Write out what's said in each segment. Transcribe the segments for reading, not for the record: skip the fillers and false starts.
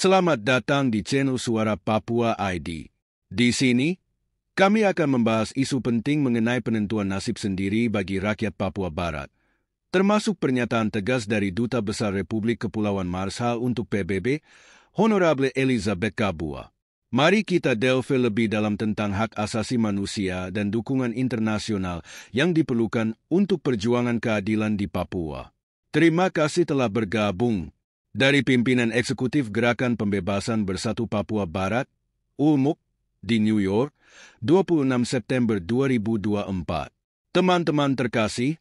Selamat datang di channel Suara Papua ID. Di sini, kami akan membahas isu penting mengenai penentuan nasib sendiri bagi rakyat Papua Barat, termasuk pernyataan tegas dari Duta Besar Republik Kepulauan Marshall untuk PBB, Honorable Elizabeth Kabua. Mari kita delve lebih dalam tentang hak asasi manusia dan dukungan internasional yang diperlukan untuk perjuangan keadilan di Papua. Terima kasih telah bergabung. Dari pimpinan eksekutif Gerakan Pembebasan Bersatu Papua Barat, Ulmuk, di New York, 26 September 2024. Teman-teman terkasih,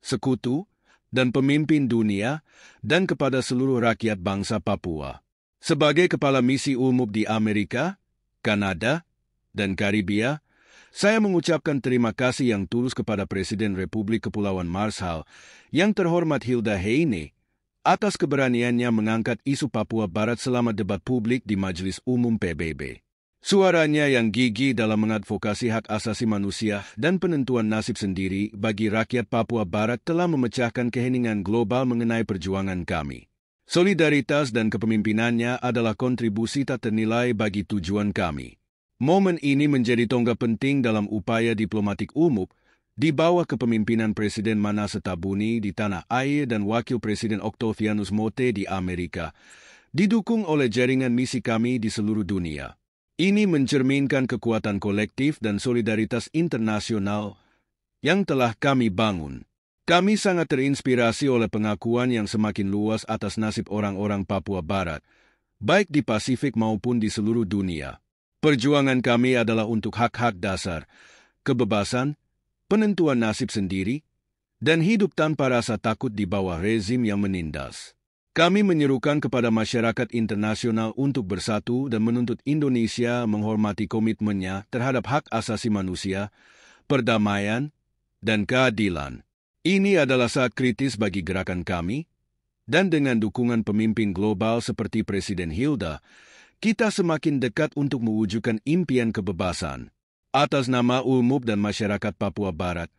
sekutu, dan pemimpin dunia, dan kepada seluruh rakyat bangsa Papua. Sebagai kepala misi Ulmuk di Amerika, Kanada, dan Karibia, saya mengucapkan terima kasih yang tulus kepada Presiden Republik Kepulauan Marshall, yang terhormat Hilda Heine, atas keberaniannya mengangkat isu Papua Barat selama debat publik di Majelis Umum PBB. Suaranya yang gigih dalam mengadvokasi hak asasi manusia dan penentuan nasib sendiri bagi rakyat Papua Barat telah memecahkan keheningan global mengenai perjuangan kami. Solidaritas dan kepemimpinannya adalah kontribusi tak ternilai bagi tujuan kami. Momen ini menjadi tonggak penting dalam upaya diplomatik umum di bawah kepemimpinan Presiden Manasseh Tabuni di tanah air dan Wakil Presiden Octovianus Mote di Amerika, didukung oleh jaringan misi kami di seluruh dunia. Ini mencerminkan kekuatan kolektif dan solidaritas internasional yang telah kami bangun. Kami sangat terinspirasi oleh pengakuan yang semakin luas atas nasib orang-orang Papua Barat, baik di Pasifik maupun di seluruh dunia. Perjuangan kami adalah untuk hak-hak dasar, kebebasan, penentuan nasib sendiri, dan hidup tanpa rasa takut di bawah rezim yang menindas. Kami menyerukan kepada masyarakat internasional untuk bersatu dan menuntut Indonesia menghormati komitmennya terhadap hak asasi manusia, perdamaian, dan keadilan. Ini adalah saat kritis bagi gerakan kami, dan dengan dukungan pemimpin global seperti Presiden Hilda, kita semakin dekat untuk mewujudkan impian kebebasan. Atas nama Ulmuk dan masyarakat Papua Barat,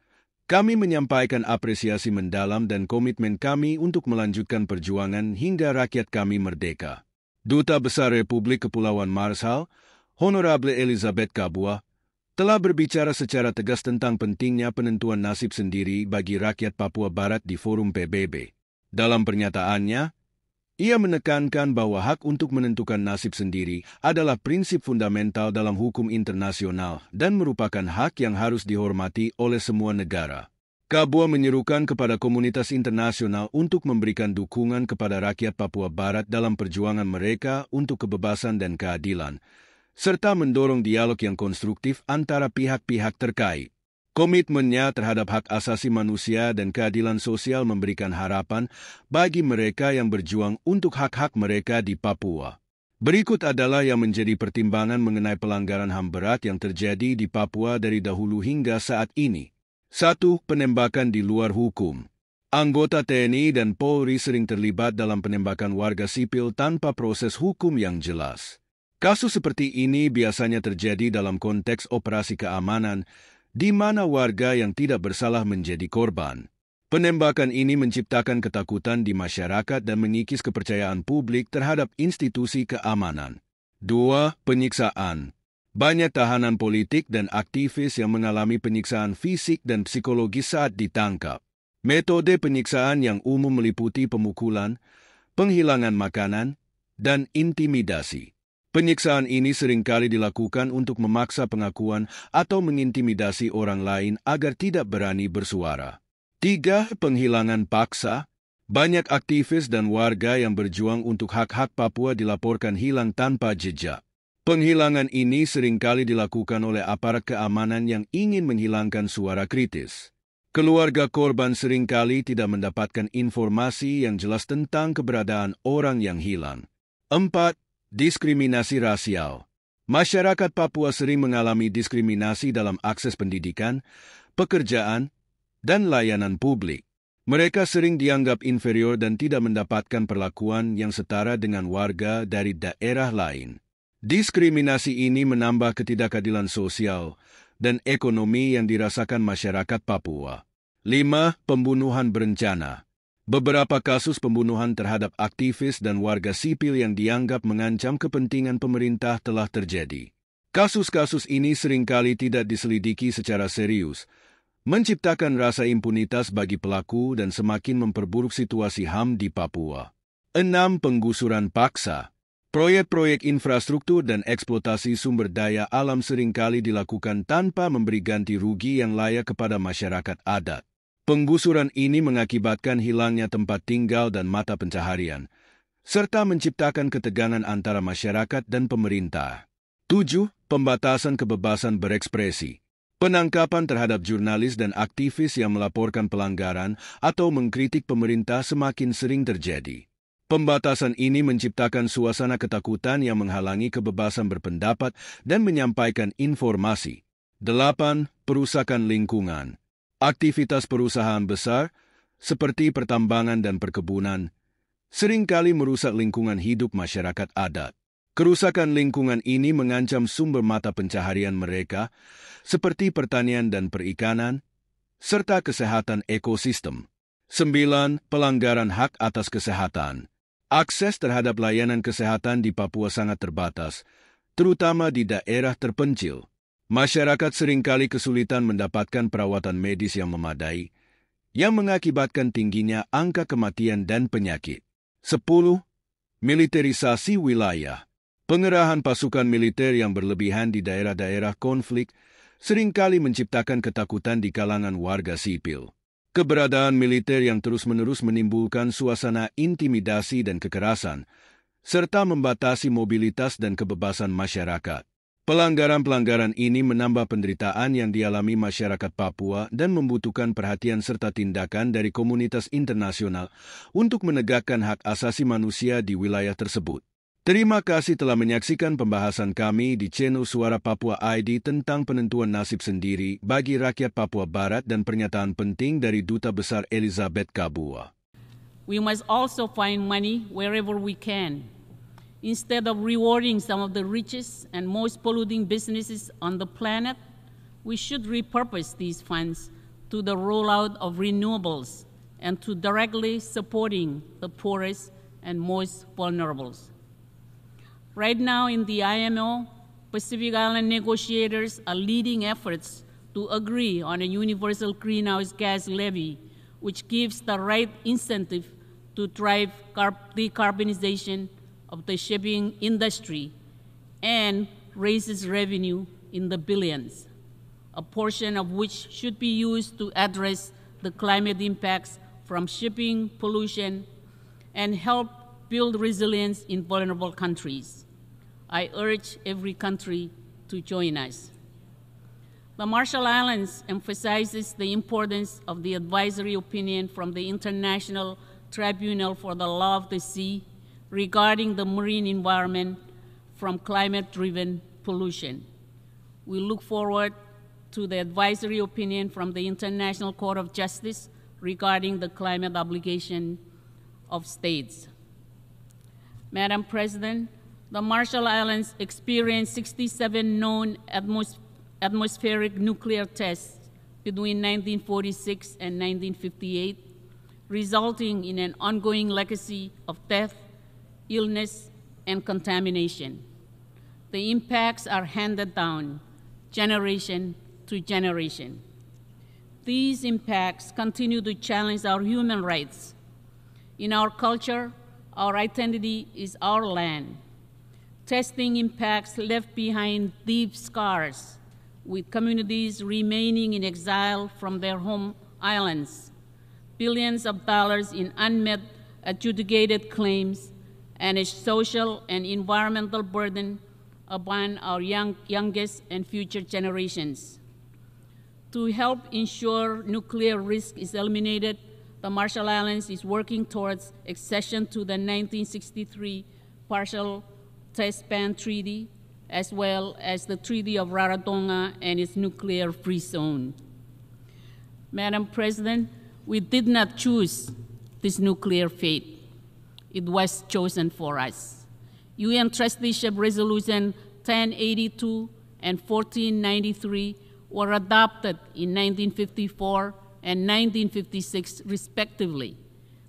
kami menyampaikan apresiasi mendalam dan komitmen kami untuk melanjutkan perjuangan hingga rakyat kami merdeka. Duta Besar Republik Kepulauan Marshall, Honorable Elizabeth Kabua, telah berbicara secara tegas tentang pentingnya penentuan nasib sendiri bagi rakyat Papua Barat di Forum PBB. Dalam pernyataannya, ia menekankan bahwa hak untuk menentukan nasib sendiri adalah prinsip fundamental dalam hukum internasional dan merupakan hak yang harus dihormati oleh semua negara. Kabua menyerukan kepada komunitas internasional untuk memberikan dukungan kepada rakyat Papua Barat dalam perjuangan mereka untuk kebebasan dan keadilan, serta mendorong dialog yang konstruktif antara pihak-pihak terkait. Komitmennya terhadap hak asasi manusia dan keadilan sosial memberikan harapan bagi mereka yang berjuang untuk hak-hak mereka di Papua. Berikut adalah yang menjadi pertimbangan mengenai pelanggaran HAM berat yang terjadi di Papua dari dahulu hingga saat ini. 1. Penembakan di luar hukum. Anggota TNI dan Polri sering terlibat dalam penembakan warga sipil tanpa proses hukum yang jelas. Kasus seperti ini biasanya terjadi dalam konteks operasi keamanan, di mana warga yang tidak bersalah menjadi korban. Penembakan ini menciptakan ketakutan di masyarakat dan mengikis kepercayaan publik terhadap institusi keamanan. 2. Penyiksaan. Banyak tahanan politik dan aktivis yang mengalami penyiksaan fisik dan psikologis saat ditangkap. Metode penyiksaan yang umum meliputi pemukulan, penghilangan makanan, dan intimidasi. Penyiksaan ini seringkali dilakukan untuk memaksa pengakuan atau mengintimidasi orang lain agar tidak berani bersuara. 3. Penghilangan paksa. Banyak aktivis dan warga yang berjuang untuk hak-hak Papua dilaporkan hilang tanpa jejak. Penghilangan ini seringkali dilakukan oleh aparat keamanan yang ingin menghilangkan suara kritis. Keluarga korban seringkali tidak mendapatkan informasi yang jelas tentang keberadaan orang yang hilang. 4. Diskriminasi rasial. Masyarakat Papua sering mengalami diskriminasi dalam akses pendidikan, pekerjaan, dan layanan publik. Mereka sering dianggap inferior dan tidak mendapatkan perlakuan yang setara dengan warga dari daerah lain. Diskriminasi ini menambah ketidakadilan sosial dan ekonomi yang dirasakan masyarakat Papua. 5. Pembunuhan berencana. Beberapa kasus pembunuhan terhadap aktivis dan warga sipil yang dianggap mengancam kepentingan pemerintah telah terjadi. Kasus-kasus ini seringkali tidak diselidiki secara serius, menciptakan rasa impunitas bagi pelaku dan semakin memperburuk situasi HAM di Papua. 6. Penggusuran paksa. Proyek-proyek infrastruktur dan eksploitasi sumber daya alam seringkali dilakukan tanpa memberi ganti rugi yang layak kepada masyarakat adat. Penggusuran ini mengakibatkan hilangnya tempat tinggal dan mata pencaharian, serta menciptakan ketegangan antara masyarakat dan pemerintah. 7. Pembatasan kebebasan berekspresi. Penangkapan terhadap jurnalis dan aktivis yang melaporkan pelanggaran atau mengkritik pemerintah semakin sering terjadi. Pembatasan ini menciptakan suasana ketakutan yang menghalangi kebebasan berpendapat dan menyampaikan informasi. 8. Perusakan lingkungan. Aktivitas perusahaan besar, seperti pertambangan dan perkebunan, seringkali merusak lingkungan hidup masyarakat adat. Kerusakan lingkungan ini mengancam sumber mata pencaharian mereka, seperti pertanian dan perikanan, serta kesehatan ekosistem. 9. Pelanggaran hak atas kesehatan. Akses terhadap layanan kesehatan di Papua sangat terbatas, terutama di daerah terpencil. Masyarakat seringkali kesulitan mendapatkan perawatan medis yang memadai, yang mengakibatkan tingginya angka kematian dan penyakit. 10. Militerisasi wilayah. Pengerahan pasukan militer yang berlebihan di daerah-daerah konflik seringkali menciptakan ketakutan di kalangan warga sipil. Keberadaan militer yang terus-menerus menimbulkan suasana intimidasi dan kekerasan, serta membatasi mobilitas dan kebebasan masyarakat. Pelanggaran-pelanggaran ini menambah penderitaan yang dialami masyarakat Papua dan membutuhkan perhatian serta tindakan dari komunitas internasional untuk menegakkan hak asasi manusia di wilayah tersebut. Terima kasih telah menyaksikan pembahasan kami di channel Suara Papua ID tentang penentuan nasib sendiri bagi rakyat Papua Barat dan pernyataan penting dari Duta Besar Elizabeth Kabua. We must also find money wherever we can. Instead of rewarding some of the richest and most polluting businesses on the planet, we should repurpose these funds to the rollout of renewables and to directly supporting the poorest and most vulnerable. Right now in the IMO, Pacific Island negotiators are leading efforts to agree on a universal greenhouse gas levy, which gives the right incentive to drive decarbonization of the shipping industry and raises revenue in the billions, a portion of which should be used to address the climate impacts from shipping pollution and help build resilience in vulnerable countries. I urge every country to join us. The Marshall Islands emphasizes the importance of the advisory opinion from the International Tribunal for the Law of the Sea regarding the marine environment from climate-driven pollution. We look forward to the advisory opinion from the International Court of Justice regarding the climate obligation of states. Madam President, the Marshall Islands experienced 67 known atmospheric nuclear tests between 1946 and 1958, resulting in an ongoing legacy of death, illness, and contamination. The impacts are handed down generation to generation. These impacts continue to challenge our human rights. In our culture, our identity is our land. Testing impacts left behind deep scars, with communities remaining in exile from their home islands, billions of dollars in unmet adjudicated claims, and a social and environmental burden upon our youngest and future generations. To help ensure nuclear risk is eliminated, the Marshall Islands is working towards accession to the 1963 Partial Test Ban Treaty, as well as the Treaty of Rarotonga and its nuclear-free zone. Madam President, we did not choose this nuclear fate. It was chosen for us. UN Trusteeship Resolution 1082 and 1493 were adopted in 1954 and 1956, respectively,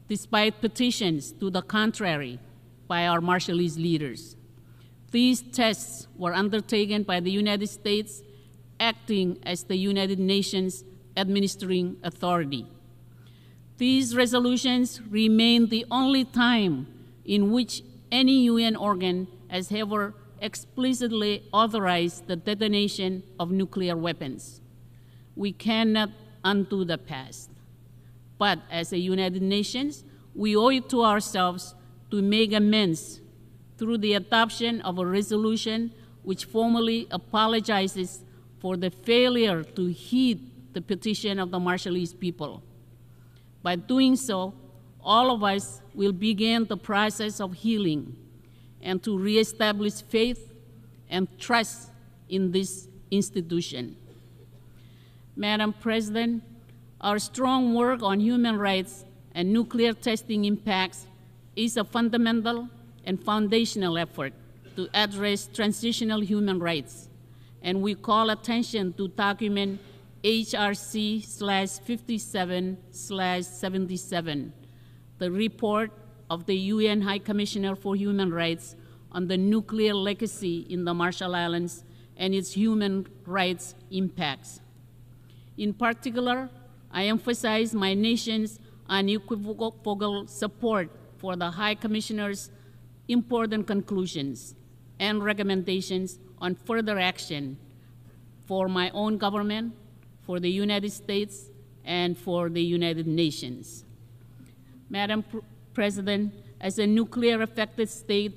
despite petitions to the contrary by our Marshallese leaders. These tests were undertaken by the United States, acting as the United Nations administering authority. These resolutions remain the only time in which any UN organ has ever explicitly authorized the detonation of nuclear weapons. We cannot undo the past. But as a United Nations, we owe it to ourselves to make amends through the adoption of a resolution which formally apologizes for the failure to heed the petition of the Marshallese people. By doing so, all of us will begin the process of healing and to reestablish faith and trust in this institution. Madam President, our strong work on human rights and nuclear testing impacts is a fundamental and foundational effort to address transitional human rights, and we call attention to document HRC/57/77, the report of the UN High Commissioner for Human Rights on the nuclear legacy in the Marshall Islands and its human rights impacts. In particular, I emphasize my nation's unequivocal support for the High Commissioner's important conclusions and recommendations on further action for my own government, for the United States, and for the United Nations. Madam President, as a nuclear-affected state,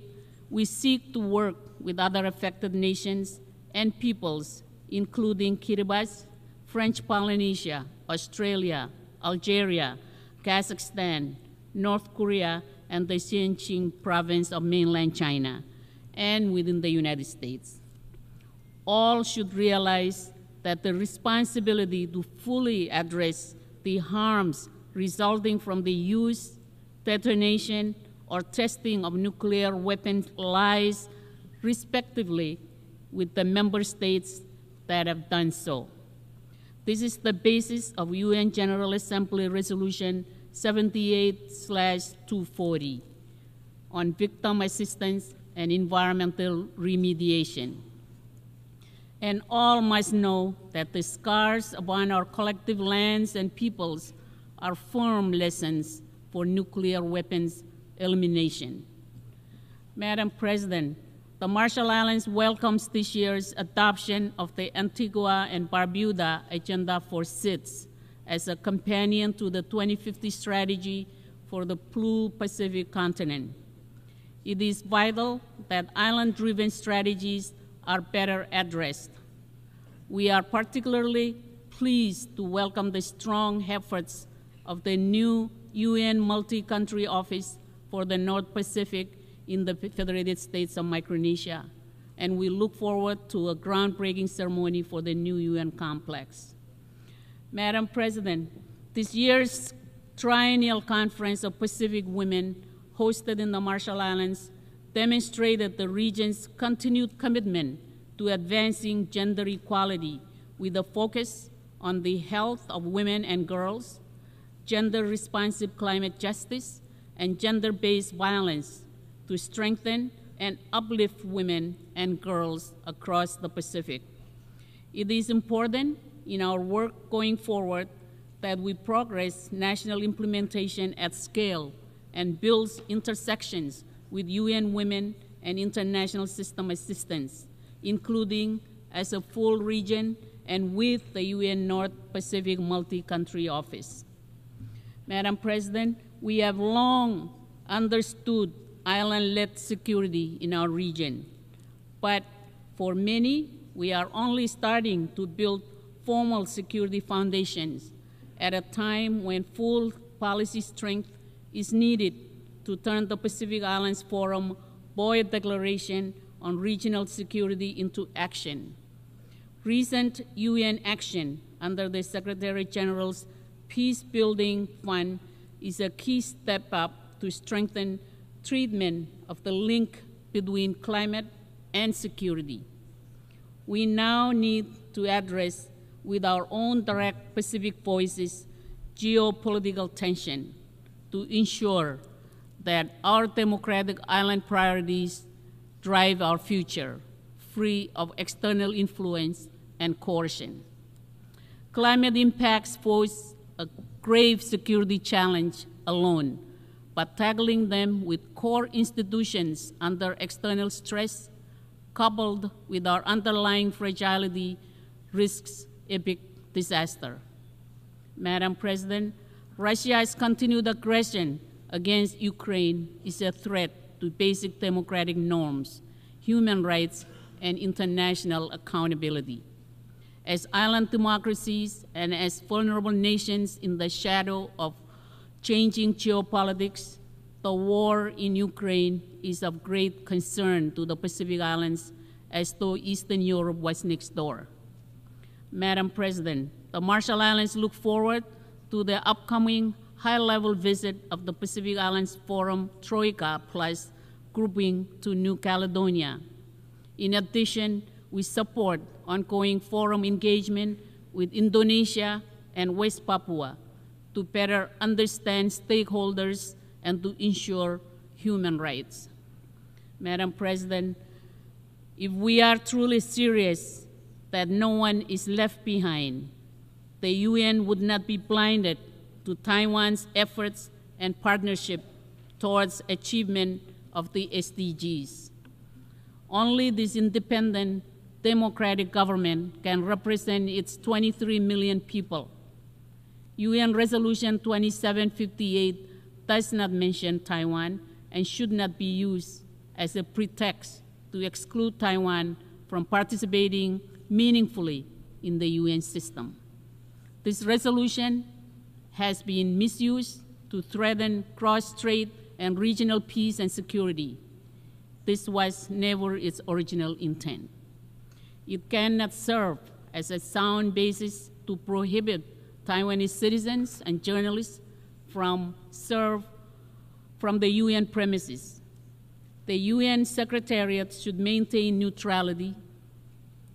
we seek to work with other affected nations and peoples, including Kiribati, French Polynesia, Australia, Algeria, Kazakhstan, North Korea, and the Xinjiang province of mainland China, and within the United States. All should realize that the responsibility to fully address the harms resulting from the use, detonation, or testing of nuclear weapons lies, respectively, with the member states that have done so. This is the basis of UN General Assembly Resolution 78/240 on victim assistance and environmental remediation. And all must know that the scars upon our collective lands and peoples are firm lessons for nuclear weapons elimination. Madam President, the Marshall Islands welcomes this year's adoption of the Antigua and Barbuda Agenda for SIDS as a companion to the 2050 strategy for the Blue Pacific continent. It is vital that island-driven strategies are better addressed. We are particularly pleased to welcome the strong efforts of the new UN Multi-Country Office for the North Pacific in the Federated States of Micronesia, and we look forward to a groundbreaking ceremony for the new UN complex. Madam President, this year's Triennial Conference of Pacific Women hosted in the Marshall Islands demonstrated the region's continued commitment to advancing gender equality with a focus on the health of women and girls, gender-responsive climate justice, and gender-based violence to strengthen and uplift women and girls across the Pacific. It is important in our work going forward that we progress national implementation at scale and build intersections with UN Women and international system assistance, including as a full region and with the UN North Pacific Multi-Country Office. Madam President, we have long understood island-led security in our region, but for many, we are only starting to build formal security foundations at a time when full policy strength is needed to turn the Pacific Islands Forum Boe declaration on regional security into action. Recent UN action under the Secretary General's Peacebuilding Fund is a key step up to strengthen treatment of the link between climate and security. We now need to address with our own direct Pacific voices geopolitical tension, to ensure that our democratic island priorities drive our future, free of external influence and coercion. Climate impacts pose a grave security challenge alone, but tackling them with core institutions under external stress, coupled with our underlying fragility, risks epic disaster. Madam President, Russia's continued aggression against Ukraine is a threat to basic democratic norms, human rights, and international accountability. As island democracies and as vulnerable nations in the shadow of changing geopolitics, the war in Ukraine is of great concern to the Pacific Islands, as though Eastern Europe was next door. Madam President, the Marshall Islands look forward to the upcoming high-level visit of the Pacific Islands Forum Troika Plus grouping to New Caledonia. In addition, we support ongoing forum engagement with Indonesia and West Papua to better understand stakeholders and to ensure human rights. Madam President, if we are truly serious that no one is left behind, the UN would not be blinded to Taiwan's efforts and partnership towards achievement of the SDGs. Only this independent democratic government can represent its 23 million people. UN Resolution 2758 does not mention Taiwan and should not be used as a pretext to exclude Taiwan from participating meaningfully in the UN system. This resolution has been misused to threaten cross-strait and regional peace and security. This was never its original intent. It cannot serve as a sound basis to prohibit Taiwanese citizens and journalists from serve from the UN premises. The UN Secretariat should maintain neutrality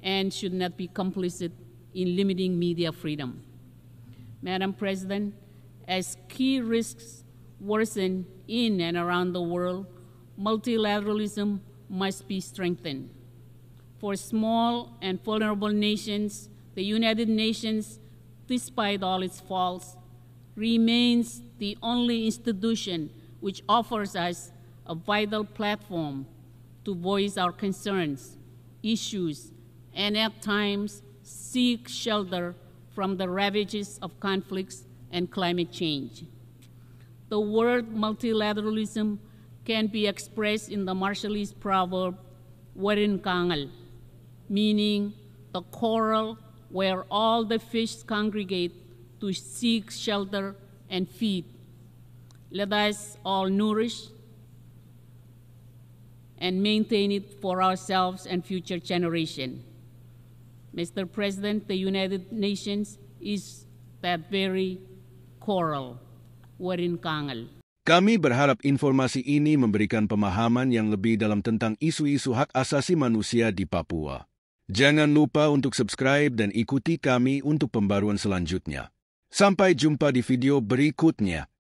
and should not be complicit in limiting media freedom. Madam President, as key risks worsen in and around the world, multilateralism must be strengthened. For small and vulnerable nations, the United Nations, despite all its faults, remains the only institution which offers us a vital platform to voice our concerns, issues, and at times seek shelter from the ravages of conflicts and climate change. The word multilateralism can be expressed in the Marshallese proverb, Werenkangel, meaning the coral where all the fish congregate to seek shelter and feed. Let us all nourish and maintain it for ourselves and future generations. Mr. President, the United Nations is that very coral, Werenkangel. Kami berharap informasi ini memberikan pemahaman yang lebih dalam tentang isu-isu hak asasi manusia di Papua. Jangan lupa untuk subscribe dan ikuti kami untuk pembaruan selanjutnya. Sampai jumpa di video berikutnya.